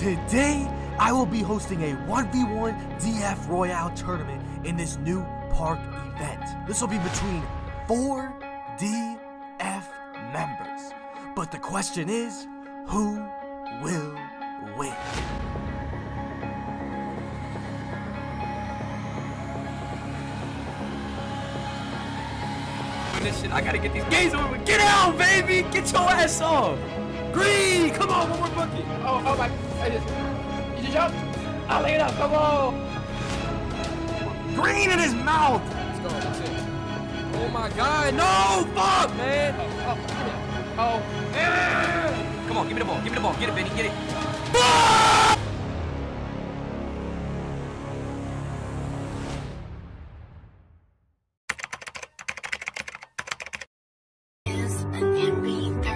Today, I will be hosting a 1v1 DF Royale tournament in this new park event. This will be between 4 DF members. But the question is, who will win? This shit, I gotta get these games over with. Get out, baby! Get your ass off! Green! Come on, one more bucket! Oh my... You just jumped? I'll lay it up, come on! Green in his mouth! Let's go, that's it. Oh my god, no! Fuck, man! Oh. Come on, give me the ball, give me the ball. Get it, Benny, get it. Fuck!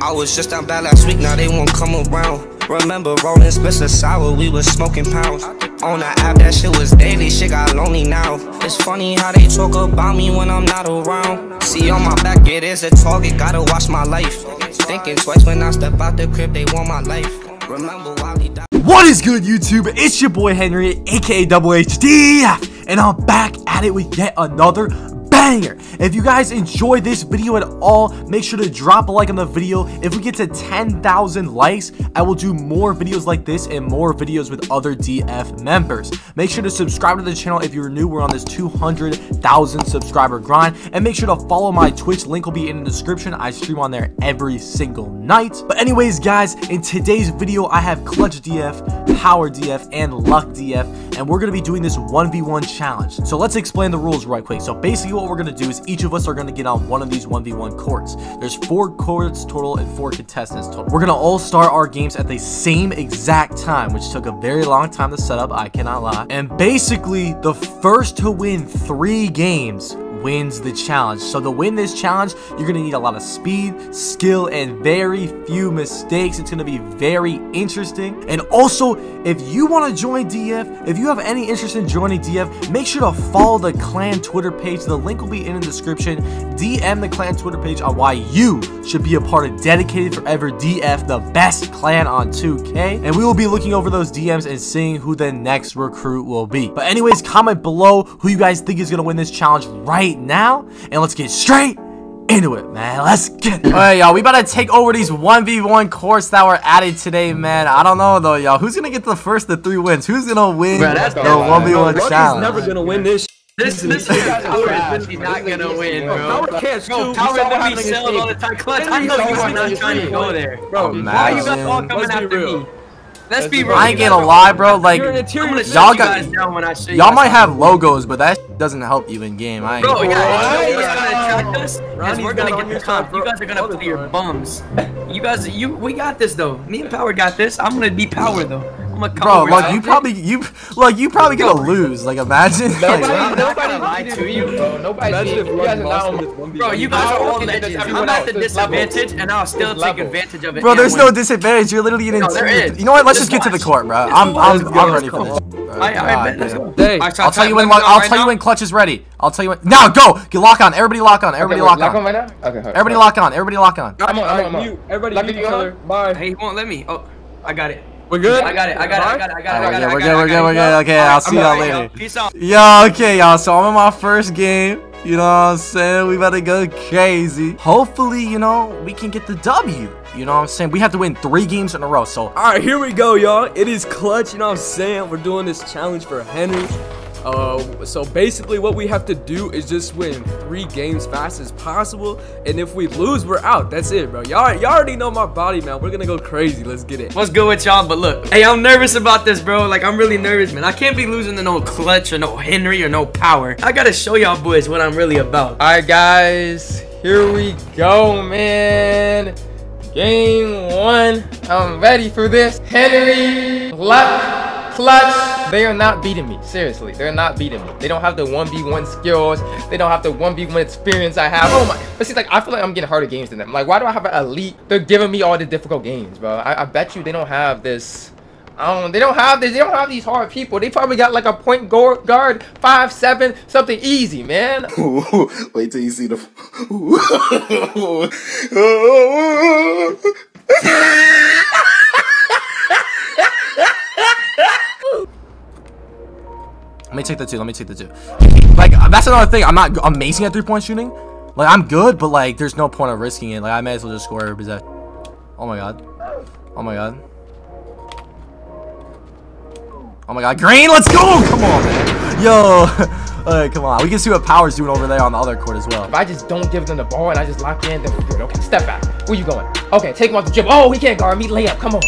I was just down bad last week, now they won't come around. Remember rolling splits of sour, we was smoking pounds. On the app, that shit was daily, shit got lonely now. It's funny how they talk about me when I'm not around. See on my back, it is a target, gotta watch my life. Thinking twice when I step out the crib, they want my life. Remember while he died. What is good, YouTube? It's your boy Henry, aka Double H, DF, and I'm back at it with yet another banger. If you guys enjoyed this video at all, make sure to drop a like on the video. If we get to 10,000 likes, I will do more videos like this and more videos with other DF members. Make sure to subscribe to the channel if you're new. We're on this 200,000 subscriber grind, and make sure to follow my Twitch. Link will be in the description. I stream on there every single night. But anyways, guys, in today's video, I have Clutch DF, Power DF, and Luck DF, and we're gonna be doing this 1v1 challenge. So let's explain the rules right quick. So basically, what we're gonna do is each of us are gonna get on one of these 1v1 courts. There's 4 courts total and 4 contestants total. We're gonna all start our games at the same exact time, which took a very long time to set up, I cannot lie. And basically, the first to win 3 games wins the challenge. So to win this challenge, you're gonna need a lot of speed, skill, and very few mistakes. It's gonna be very interesting. And also, if you want to join DF, if you have any interest in joining DF, make sure to follow the clan Twitter page. The link will be in the description. DM the clan Twitter page on why you should be a part of Dedicated Forever DF, the best clan on 2K, and we will be looking over those DMs and seeing who the next recruit will be. But anyways, comment below who you guys think is gonna win this challenge right now, and let's get straight into it, man. Let's get it. All right, y'all, we about to take over these 1v1 courts that were added today, man. I don't know though, y'all, who's gonna get the first of 3 wins? Who's gonna win the 1v1 challenge? Never gonna win this. This is not gonna win, bro. Power can't scoop. Power literally selling all the time. Clutch, I know you are not trying to go there, bro. Why you guys all coming after me? Let's be real. I ain't gonna lie, bro. Like, y'all might have logos, but that doesn't help you in game. I ain't bro, yeah, you know what's gonna attract us? Because we're gonna get the comp. You guys are gonna play your bums. You guys, we got this though. Me and Power got this. I'm gonna be Power though. I'm gonna come. Bro, like you probably gonna lose. Like, imagine. Nobody lie to you, bro. Bro, you guys are all at this. I'm at the disadvantage, and I'll still take advantage of it. Bro, there's no disadvantage. You're literally an incentive. You know what? Let's just get to the court, bro. I'm ready for this. I'll tell you when. I'll tell you when Clutch is ready. I'll tell you when. Now go. Get lock on. Everybody lock on. Everybody lock on. Lock on right now. Okay. Everybody lock on. Everybody lock on. I'm on. Everybody mute each other. Bye. He won't let me. Oh, I got it. We're good? I got it. We're good. Okay, I'll see y'all later. Peace out. Yo, okay, y'all. So I'm in my first game. You know what I'm saying? We about to go crazy. Hopefully, you know, we can get the W. You know what I'm saying? We have to win 3 games in a row, so. All right, here we go, y'all. It is Clutch, you know what I'm saying? We're doing this challenge for Henry. So basically what we have to do is just win 3 games fast as possible, and if we lose, we're out. That's it, bro. Y'all already know my body, man. We're gonna go crazy. Let's get it. What's good with y'all? But look, hey, I'm nervous about this, bro. Like, I'm really nervous, man. I can't be losing to no Clutch or no Henry or no Power. I gotta show y'all boys what I'm really about. All right, guys, here we go, man. Game 1. I'm ready for this. Henry, Luck, Clutch, they are not beating me. Seriously, they're not beating me. They don't have the 1v1 skills. They don't have the 1v1 experience I have. Oh my. But see, like, I feel like I'm getting harder games than them. Like, why do I have an elite? They're giving me all the difficult games, bro. I bet you they don't have this. They don't have this. They don't have these hard people. They probably got like a point guard, 5'7", something easy, man. Wait till you see the. Let me take the two. Let me take the two. Like, that's another thing. I'm not amazing at three-point shooting. Like, I'm good, but, like, there's no point of risking it. Like, I may as well just score every possession. Oh, my God. Oh, my God. Oh, my God. Green, let's go! Come on, man. Yo. Alright, come on. We can see what Power's doing over there on the other court as well. If I just don't give them the ball and I just lock in, then we're good. Okay, step back. Where you going? Okay, take him off the dribble. Oh, he can't guard me. Layup. Come on.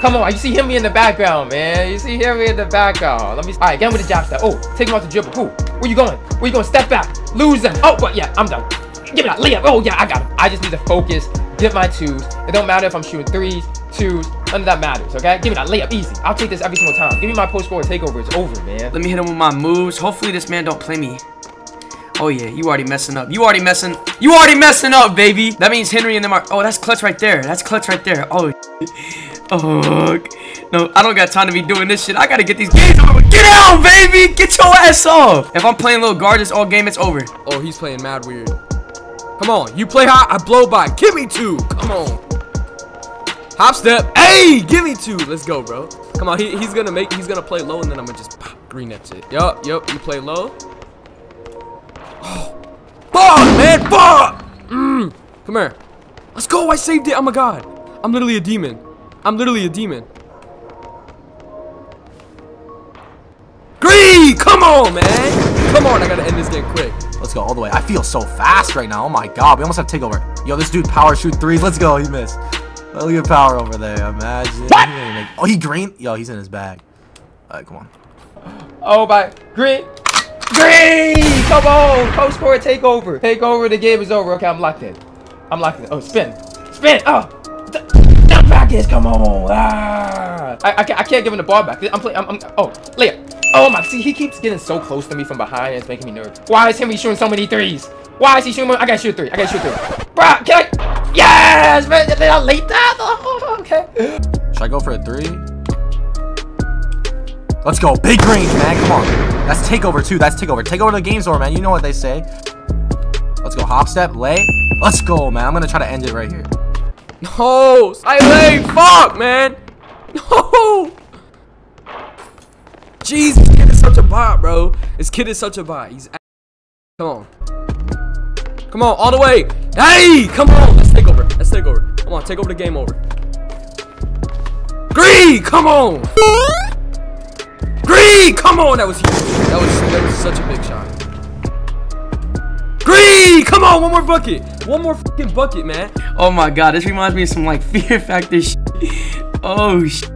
Come on, you see Henry in the background, man. You see Henry in the background. Let me. All right, get him with the jab step. Oh, take him off the dribble. Who? Where you going? Where you going? Step back. Lose them. Oh, but yeah, I'm done. Give it that layup. Oh yeah, I got him. I just need to focus. Get my twos. It don't matter if I'm shooting threes, twos. None of that matters. Okay. Give me that layup. Easy. I'll take this every single time. Give me my post score takeover. It's over, man. Let me hit him with my moves. Hopefully this man don't play me. Oh yeah, you already messing up. You already messing up, baby. That means Henry and them are. Oh, that's clutch right there. That's clutch right there. Oh. Oh, no, I don't got time to be doing this shit. I gotta get these games over. Get out, baby! Get your ass off! If I'm playing little guard this all game, it's over. Oh, he's playing mad weird. Come on, you play hot, I blow by. Give me two. Come on. Hop step. Hey, give me two. Let's go, bro. Come on, he's gonna play low, and then I'm gonna just pop, green that shit. Yup, yup, you play low. Oh, fuck, man, fuck! Come here. Let's go, I saved it. Oh my God. I'm literally a demon. I'm literally a demon. Green! Come on, man! Come on, I gotta end this game quick. Let's go all the way. I feel so fast right now. Oh my God, we almost have takeover. Yo, this dude power shoot threes. Let's go. He missed. Look at Power over there. Imagine. What? Oh, he green. Yo, he's in his bag. All right, come on. Oh my green. Green! Come on! Post score takeover. Takeover. The game is over. Okay, I'm locked in. I'm locked in. Oh, spin, spin. Oh. Come on! Ah. I can't give him the ball back. Oh, layup. Oh my! See, he keeps getting so close to me from behind, and it's making me nervous. Why is Henry shooting so many threes? Why is he shooting? I gotta shoot three. I gotta shoot three. Bruh, can I? Yes, man. Did I late that? Oh, okay. Should I go for a three? Let's go, big range, man. Come on. That's takeover too. That's takeover. Takeover the game store, man. You know what they say. Let's go. Hop step, lay. Let's go, man. I'm gonna try to end it right here. No, I lay, fuck, man. No. Jeez, this kid is such a bot, bro. This kid is such a bot. He's a come on. Come on, all the way. Hey, come on. Let's take over. Let's take over. Come on, take over the game over. Green, come on. Green, come on. That was huge. That was such a big shot. Green! Come on, one more bucket. One more fucking bucket, man. Oh my God, this reminds me of some like Fear Factor shit. Oh, shit.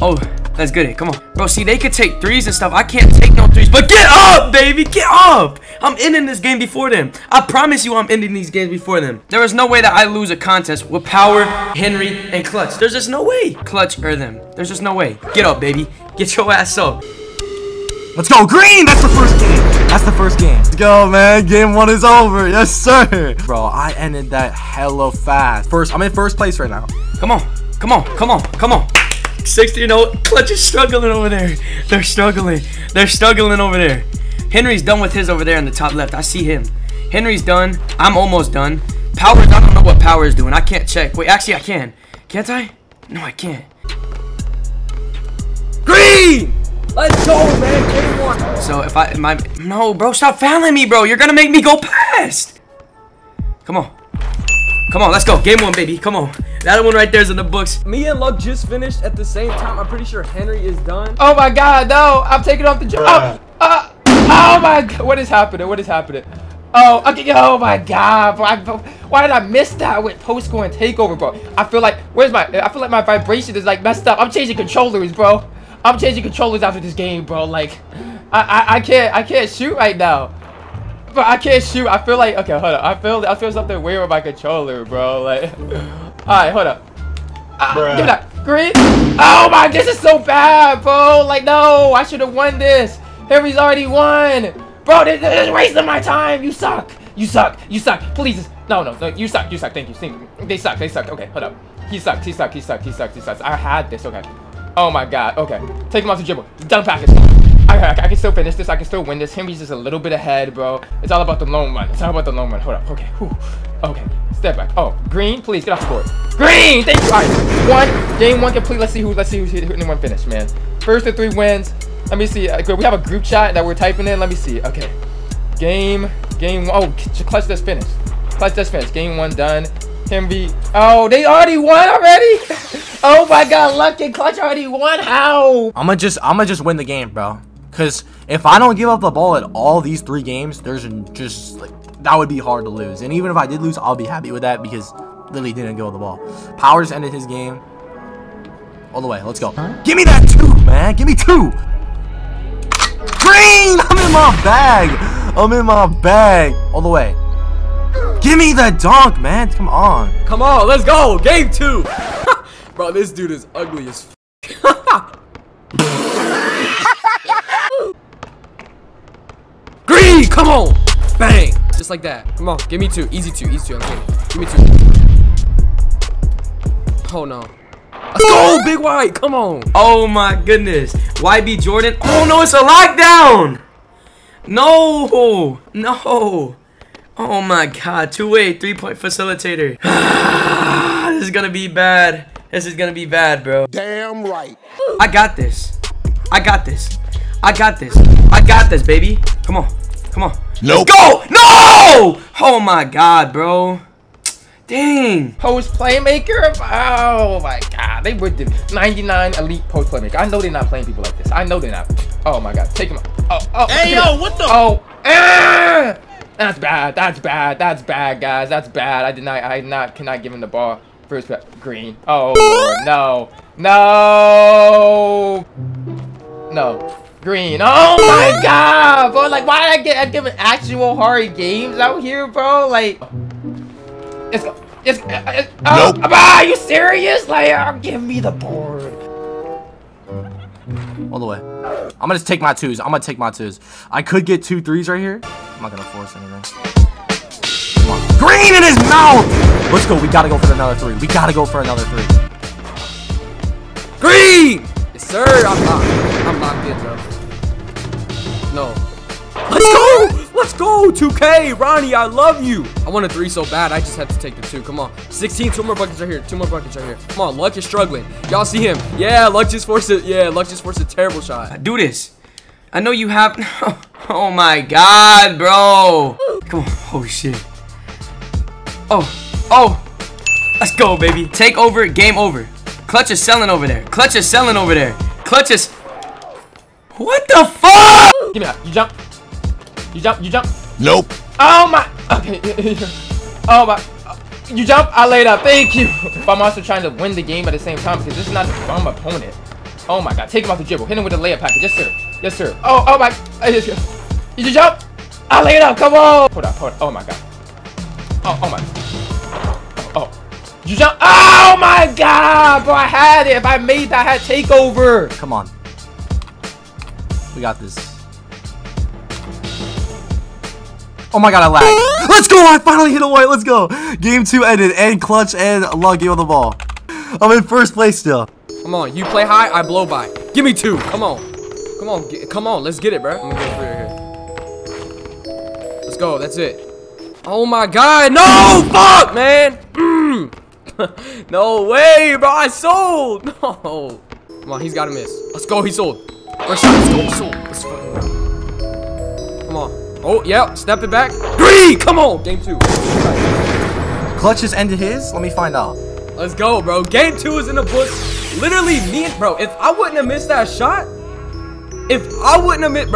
Oh, let's get it. Come on. Bro, see, they could take threes and stuff. I can't take no threes, but get up, baby. Get up. I'm ending this game before them. I promise you I'm ending these games before them. There is no way that I lose a contest with Power, Henry, and Clutch. There's just no way. Clutch or them. There's just no way. Get up, baby. Get your ass up. Let's go, green! That's the first game! That's the first game. Let's go, man. Game one is over. Yes, sir. Bro, I ended that hella fast. First, I'm in first place right now. Come on. Come on. Come on. Come on. 16-0. Clutch is struggling over there. They're struggling. They're struggling over there. Henry's done with his over there in the top left. I see him. Henry's done. I'm almost done. Power's, I don't know what Power's doing. I can't check. Wait, actually, I can. Can't I? No, I can't. Green! Let's go, man. Game one. So if I my no, bro, stop fouling me, bro. You're gonna make me go past. Come on, come on, let's go. Game one, baby. Come on. That one right there's in the books. Me and Luck just finished at the same time. I'm pretty sure Henry is done. Oh my God, no! I'm taking off the job. Oh my God, what is happening? What is happening? Oh, okay. Oh my God, bro. Why did I miss that with post score and takeover, bro? I feel like I feel like my vibration is like messed up. I'm changing controllers, bro. I'm changing controllers after this game, bro. Like, I can't shoot right now. But I can't shoot. I feel like okay, hold up. I feel something weird with my controller, bro. Like, all right, hold up. Give it up. Green. Oh my, this is so bad, bro. Like, no, I should have won this. Henry's already won, bro. This is wasting my time. You suck. You suck. You suck. Please. No. You suck. You suck. Thank you. They suck. They suck. Okay, hold up. He sucks. He sucks. He sucks. He sucks. He sucks. I had this. Okay. Oh my God, okay. Take him off the dribble. Done package. I can still finish this. I can still win this. Henry's just a little bit ahead, bro. It's all about the long run. It's all about the long run. Hold up. Okay. Whew. Okay. Step back. Oh, green, please get off the court. Green! Thank you. All right. Game one complete. Let's see who's hitting one finish, man. First to three wins. Let me see. We have a group chat that we're typing in. Let me see. Okay. Game. Oh, Clutch just finished. Clutch just finished. Game one done. Henry. Oh, they already won already. Oh my God, Luck and Clutch already won. How? I'ma just win the game, bro. Cause if I don't give up the ball at all these three games, there's just like that would be hard to lose. And even if I did lose, I'll be happy with that because literally didn't go with the ball. Powers ended his game. All the way. Let's go. Huh? Give me that two, man. Give me two. Green. I'm in my bag. I'm in my bag. All the way. Give me the dunk, man. Come on. Come on. Let's go. Game two. Bro, this dude is ugly as f. Green. Come on. Bang. Just like that. Come on. Give me two. Easy two. Easy two. I'm kidding. Give me two. Oh, no. Let's go, Big White. Come on. Oh, my goodness. YB Jordan. Oh, no. It's a lockdown. No. No. Oh my God, two-way, three-point facilitator. This is gonna be bad. This is gonna be bad, bro. Damn right. I got this. I got this. I got this. I got this, baby. Come on. Come on. Nope. Let's go! No! Oh my God, bro. Dang. Post playmaker? Oh my God. They were the 99 elite post playmaker. I know they're not playing people like this. I know they're not. Oh my God. Take him out. Oh. Hey, yo, what the? Oh. Ah! That's bad, guys. That's bad. I cannot give him the ball. First, green. Oh, no. Green. Oh my God, bro. Like, why did I give actual hard games out here, bro? Like, it's nope. Oh, are you serious? Like, give me the board. All the way. I'm gonna just take my twos. I could get 2 threes right here. I'm not gonna force anything. Come on. Green in his mouth! Let's go. We gotta go for another three. Green! Yes, sir. I'm locked in, bro. No. Let's go! 2K! Ronnie, I love you! I want a 3 so bad, I just had to take the 2. Come on. 16, 2 more buckets right here. 2 more buckets right here. Come on, Luck is struggling. Y'all see him. Yeah, Luck just forced it. Yeah, Luck just forced a terrible shot. Do this. I know you have. Oh my God, bro. Come on. Oh shit. Oh. Let's go, baby. Take over. Game over. Clutch is selling over there. What the fuck? Give me that. You jump. Nope. Oh my. Okay. Oh my. You jump. I laid up. Thank you. But I'm also trying to win the game at the same time because this is not a bomb opponent. Oh my God. Take him off the dribble. Hit him with a layup package. Yes, sir. Yes, sir. Oh my. You just jump. I lay it up. Come on. Hold up. Oh my God. Oh my. Oh. You jump. Oh my God, bro. I had it. If I made that, I had takeover. Come on. We got this. Oh my God, I lagged. Let's go. I finally hit a white. Let's go. Game two ended, and Clutch and Luck gave on the ball. I'm in first place still. Come on, you play high, I blow by. Give me two. Come on. Let's get it, bro. I'm gonna get free right here. Let's go. That's it. Oh my God. No, fuck, man. No way, bro. I sold. No. Come on, he's gotta miss. Let's go. He sold. First shot. Let's go. Come on. Oh yeah. Step it back. Three. Come on. Game two. Right. Clutch has ended his. Let me find out. Let's go, bro. Game two is in the books. Literally, bro. If I wouldn't have missed that shot. If I wouldn't have missed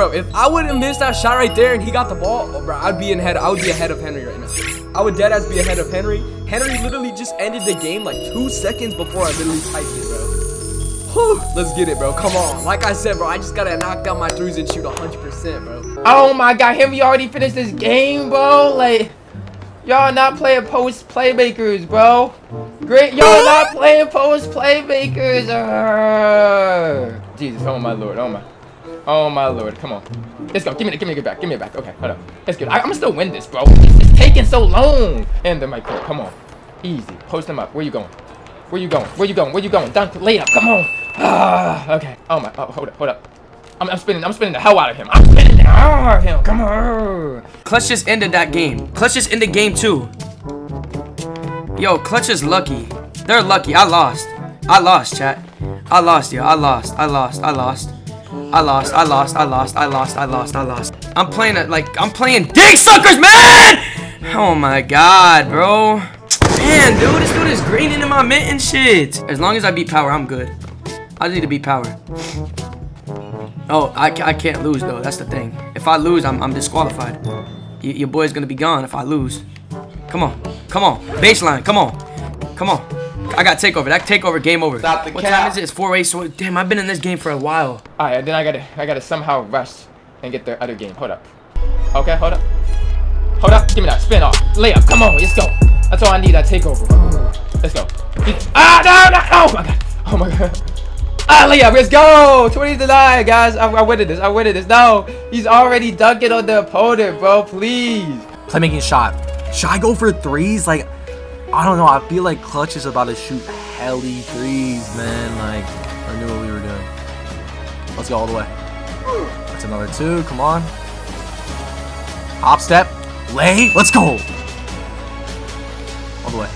that shot right there and he got the ball, bro, I would be ahead of Henry right now. I would dead ass be ahead of Henry. Henry literally just ended the game like 2 seconds before I literally typed it, bro. Whew, let's get it, bro. Come on. Like I said, bro, I just gotta knock down my threes and shoot 100%, bro. Oh my God, Henry already finished this game, bro. Like, y'all not playing post playmakers, bro. Great, y'all not playing post playmakers. Jesus, oh my Lord, oh my lord, come on. Let's go. Give me it back. Okay, hold up. Let's go. I'm still win this, bro. It's taking so long. And the micro. Come on. Easy. Post them up. Where you going? Dunk layup. Come on. Okay. Oh my. Oh, hold up. I'm spinning the hell out of him. Come on. Clutch just ended that game. Clutch just ended game two. Yo, Clutch is lucky. They're lucky. I lost, chat. I lost, yo. I lost. I lost. I'm playing it like I'm playing dick suckers, man! Oh my god, bro. Man, dude, this dude is green into my mint and shit. As long as I beat Power, I'm good. I just need to beat Power. Oh, I can't lose though. That's the thing. If I lose, I'm disqualified. Your boy's gonna be gone if I lose. Come on, come on, baseline, come on, come on. I got takeover. That takeover, game over. Stop the What time is it? It's 4-8. So damn, I've been in this game for a while. All right, and then I gotta somehow rush and get their other game. Hold up. Okay, hold up. Hold up. Give me that spin off, layup. Come on, let's go. That's all I need. That takeover. Let's go. Ah no! Oh my god. Oh my god. Ah, layup. Let's go. 20-9, guys. I win this. I win this. No, he's already dunking on the opponent, bro. Please. Play making shot. Should I go for threes? Like, I don't know. I feel like Clutch is about to shoot helly threes, man. Like, I knew what we were doing. Let's go all the way. That's another two. Come on. Hop step. Lay. Let's go. All the way.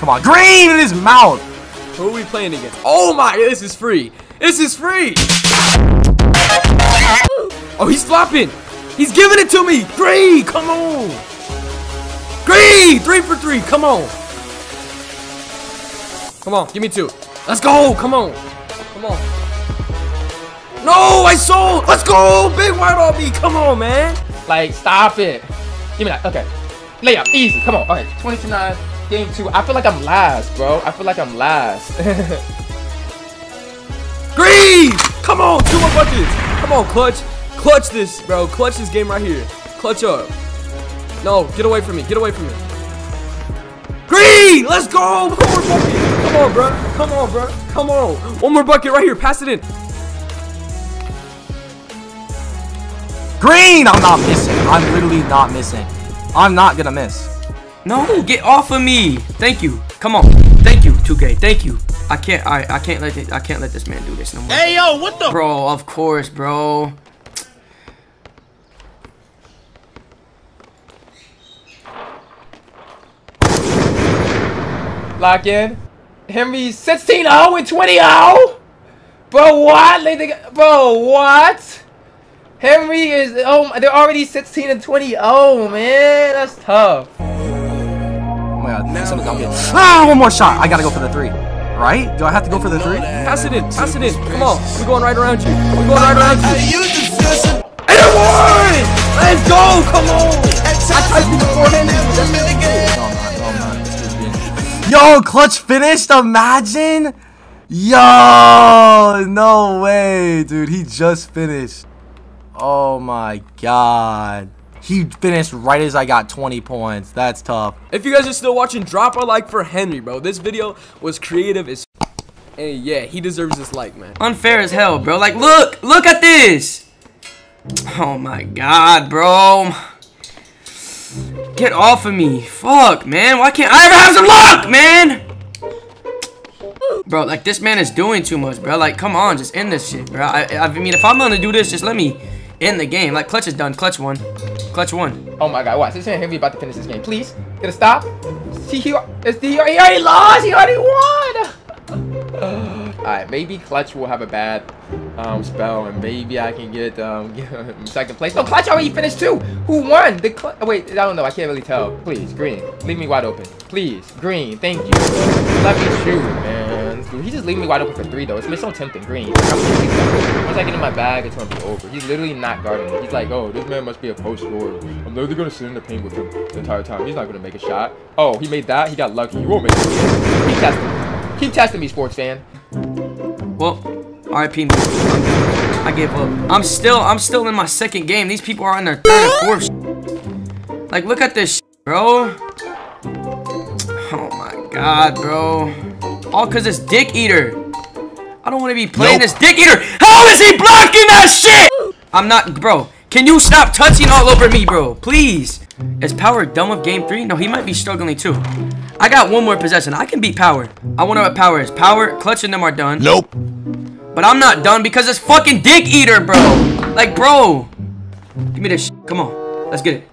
Come on. Green in his mouth. Who are we playing against? Oh my. This is free. This is free. Oh, he's flopping. He's giving it to me. Green. Come on. Green! 3 for 3, come on. Come on, give me two. Let's go, come on. Come on. No, I sold! Let's go! Big white on me, come on, man. Like, stop it. Give me that, okay. Layup, easy, come on. All right, 22-9, game two. I feel like I'm last, bro. I feel like I'm last. Green! Come on, 2 more buckets. Come on, Clutch. Clutch this, bro. Clutch this game right here. Clutch up. No, get away from me. Get away from me. Green! Let's go! 1 more bucket. Come on, bro. Come on, bro. Come on. 1 more bucket right here. Pass it in. Green! I'm not missing. I'm literally not missing. I'm not gonna miss. No, get off of me. Thank you. Come on. Thank you, 2K. Thank you. I can't let this man do this no more. Hey yo, what the? Bro, of course, bro. Lock in. Henry 16-0 and 20-0. Bro, what? Bro, what? Henry is. Oh, they're already 16 and 20. Oh man, that's tough. Oh my god, no, something's gonna get. Ah, 1 more shot. I gotta go for the three. Right? Do I have to go for the three? Pass it in. Pass it in. Come on. We're going right around you. We're going right around you. And it won! Let's go! Come on! I typed it before Henry. Yo, Clutch finished, imagine? Yo, no way, dude. He just finished. Oh my god. He finished right as I got 20 points. That's tough. If you guys are still watching, drop a like for Henry, bro. This video was creative as f and yeah, he deserves this like, man. Unfair as hell, bro. Like, look. Look at this. Oh my god, bro. Get off of me. Fuck, man. Why can't I ever have some luck, man? Bro, like, this man is doing too much, bro. Like, come on. Just end this shit, bro. I mean, if I'm going to do this, just let me end the game. Like, Clutch is done. Clutch won. Clutch won. Oh, my God. Watch. This man Henry about to finish this game. Please. Get a stop. See, he already lost. He already won. All right. Maybe Clutch will have a bad spell, and maybe I can get second place. No, Clutch already finished too. Who won? The wait, I don't know. I can't really tell. Please, Green, leave me wide open. Please, Green, thank you. Let me shoot, man. Dude, he just leave me wide open for three though. It's so tempting, Green. Like, once I get in my bag, it's gonna be over. He's literally not guarding me. He's like, oh, this man must be a post forward. I'm literally gonna sit in the paint with him the entire time. He's not gonna make a shot. Oh, he made that. He got lucky. He won't make it. Keep testing me. Keep testing me, sports fan. Well. R.I.P. me. I gave up. I'm still in my second game. These people are on their third or fourth. Like, look at this, bro. Oh my god, bro. All because this dick eater. I don't want to be playing this dick eater. How is he blocking that shit? I'm not, bro. Can you stop touching all over me, bro? Please. Is Power done with game 3? No, he might be struggling too. I got 1 more possession. I can beat Power. I wonder what Power is. Power, Clutch, and them are done. Nope. But I'm not done because it's fucking dick eater, bro. Like, bro. Give me this shit. Come on. Let's get it.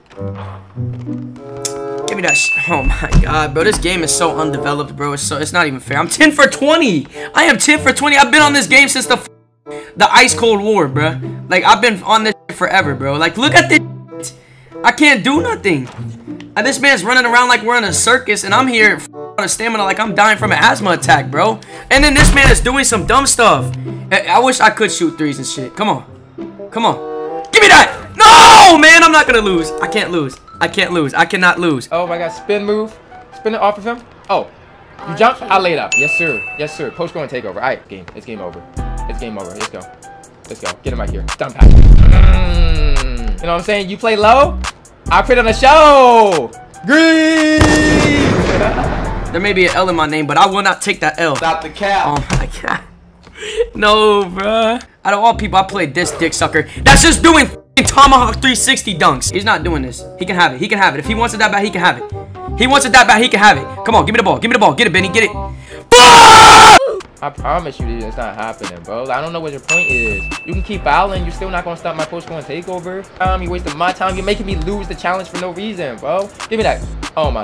Give me that sh— oh my god, bro. This game is so undeveloped, bro. It's not even fair. I'm 10 for 20. I am 10 for 20. I've been on this game since the ice cold war, bro. Like, I've been on this forever, bro. Like, look at this. I can't do nothing. This man's running around like we're in a circus, and I'm here on a stamina like I'm dying from an asthma attack, bro. And then this man is doing some dumb stuff. I wish I could shoot threes and shit. Come on. Come on. Give me that. No, man. I'm not going to lose. I can't lose. I can't lose. I cannot lose. Oh my god, spin move. Spin it off of him. Oh. You jump, I laid up. Yes, sir. Yes, sir. Post go and take over. Alright, game. It's game over. It's game over. Let's go. Let's go. Get him out here. Dump pass. You know what I'm saying? You play low, I put on a show. Green. There may be an L in my name, but I will not take that L. Stop the cap. Oh my god. No, bruh. Out of all people, I played this dick sucker. That's just doing Tomahawk 360 dunks. He's not doing this. He can have it. He can have it. If he wants it that bad, he can have it. He wants it that bad, he can have it. Come on, give me the ball. Give me the ball. Get it, Benny. Get it. I promise you, dude, it's not happening, bro. I don't know what your point is. You can keep fouling. You're still not going to stop my post-scoring takeover. You wasted my time. You're making me lose the challenge for no reason, bro. Give me that. Oh, my.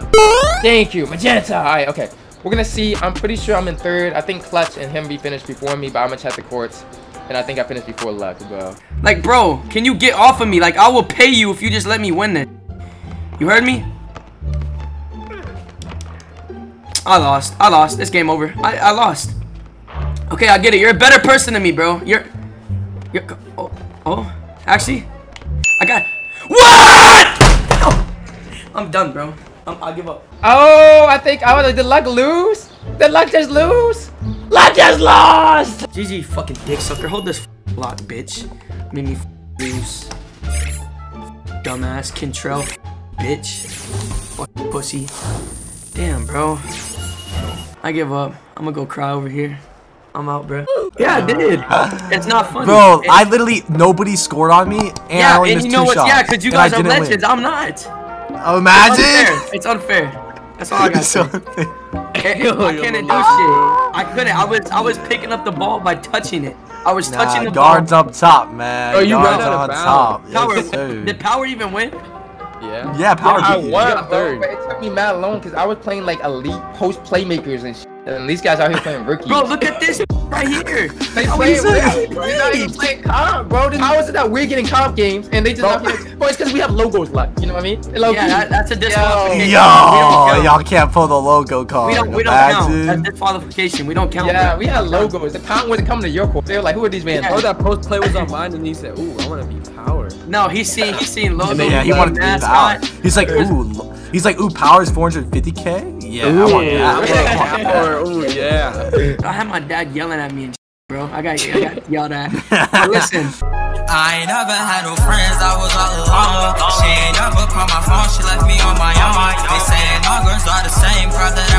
Thank you. Magenta. All right, okay. We're going to see. I'm pretty sure I'm in third. I think Clutch and Henry finished before me, but I'm going to check the courts. And I think I finished before Luck, bro. Like, bro, can you get off of me? Like, I will pay you if you just let me win this. You heard me? I lost. I lost. It's game over. I lost. Okay, I get it. You're a better person than me, bro. You're oh, oh. Actually, I got it. What? Oh, I'm done, bro. I give up. Oh, I think I was like, did Luck lose? Did Luck just lose? Luck just lost! GG, fucking dick sucker. Hold this block, bitch. Made me lose. Dumbass Kintrell, bitch. Fucking pussy. Damn, bro. I give up. I'm gonna go cry over here. I'm out, bro. Yeah, I did. It's not funny. Bro, I literally, nobody scored on me, and yeah, I only missed 2 shots. Yeah, because you guys are legends. Win. I'm not. Oh, imagine! It's unfair. That's all I got. I can't do shit. I couldn't. I was picking up the ball by touching it. I was touching the guards ball. Guards up top, man. Oh, you guards on top. Power, yes, did Power even win? Yeah. Yeah, Power. Yeah, I won third. It took me mad long because I was playing like elite post playmakers and shit. And these guys out here playing rookies. Bro, look at this right here. They playing not even playing comp, bro. I was in that we're getting comp games, and they just bro, bro, it's because we have logos, like, you know what I mean? Yeah, that's a disqualification. Yo, y'all can't pull the logo card. We don't count. That's disqualification. We don't count. Yeah, we had logos. The count wasn't coming to your court. They were like, who are these men? Yeah. Oh, that post play was on mine, and he said, ooh, I want to be Power. No, he's seen logos. Yeah, he wanted to be Power. He's like, ooh, Power's 450K. Yeah, ooh, I want that. Yeah. Ooh, yeah. I had my dad yelling at me and shit, bro. I got yelled at. Listen. I ain't never had no friends, I was all alone. She ain't never called my phone, she left me on my own. They saying all girls are the same, brother.